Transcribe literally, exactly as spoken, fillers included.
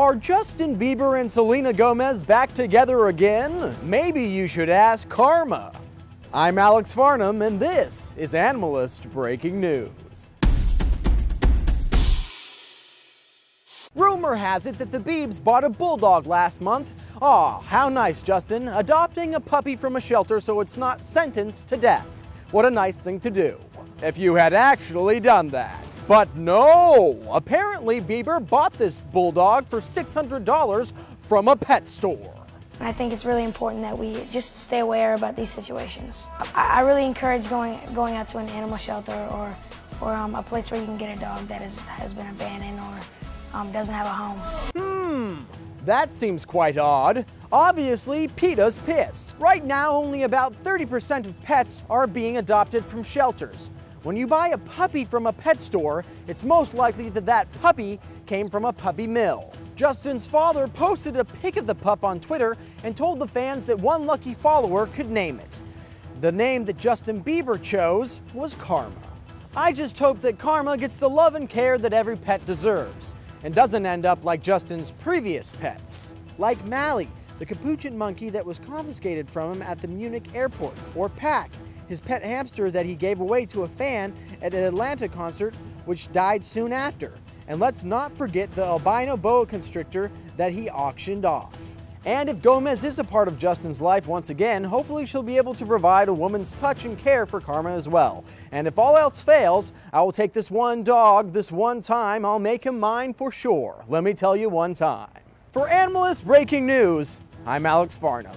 Are Justin Bieber and Selena Gomez back together again? Maybe you should ask Karma. I'm Alex Farnham, and this is Animalist Breaking News. Rumor has it that the Biebs bought a bulldog last month. Aw, how nice, Justin, adopting a puppy from a shelter so it's not sentenced to death. What a nice thing to do, if you had actually done that. But no! Apparently, Bieber bought this bulldog for six hundred dollars from a pet store. I think it's really important that we just stay aware about these situations. I, I really encourage going going out to an animal shelter or, or um, a place where you can get a dog that is, has been abandoned or um, doesn't have a home. Hmm, that seems quite odd. Obviously, PETA's pissed. Right now, only about thirty percent of pets are being adopted from shelters. When you buy a puppy from a pet store, it's most likely that that puppy came from a puppy mill. Justin's father posted a pic of the pup on Twitter and told the fans that one lucky follower could name it. The name that Justin Bieber chose was Karma. I just hope that Karma gets the love and care that every pet deserves and doesn't end up like Justin's previous pets, like Mally, the capuchin monkey that was confiscated from him at the Munich airport, or Pac, his pet hamster that he gave away to a fan at an Atlanta concert, which died soon after. And let's not forget the albino boa constrictor that he auctioned off. And if Gomez is a part of Justin's life once again, hopefully she'll be able to provide a woman's touch and care for Karma as well. And if all else fails, I will take this one dog this one time. I'll make him mine for sure. Let me tell you one time. For Animalist Breaking News, I'm Alex Farnham.